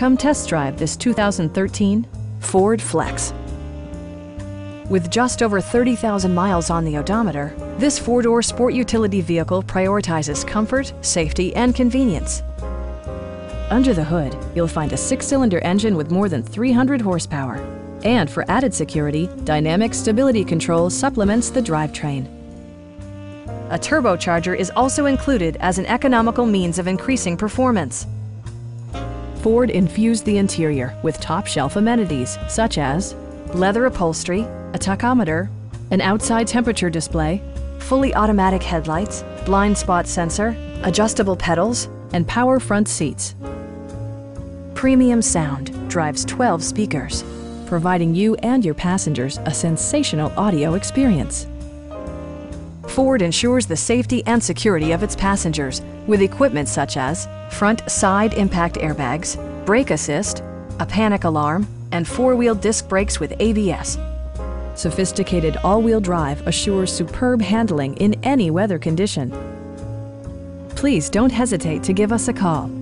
Come test drive this 2013 Ford Flex. With just over 30,000 miles on the odometer, this four-door sport utility vehicle prioritizes comfort, safety, and convenience. Under the hood, you'll find a six-cylinder engine with more than 300 horsepower. And for added security, Dynamic Stability Control supplements the drivetrain. A turbocharger is also included as an economical means of increasing performance. Ford infused the interior with top-shelf amenities such as leather upholstery, a tachometer, an outside temperature display, fully automatic headlights, blind spot sensor, adjustable pedals, and power front seats. Premium sound drives 12 speakers, providing you and your passengers a sensational audio experience. Ford ensures the safety and security of its passengers with equipment such as front side impact airbags, brake assist, a panic alarm, and four-wheel disc brakes with ABS. Sophisticated all-wheel drive assures superb handling in any weather condition. Please don't hesitate to give us a call.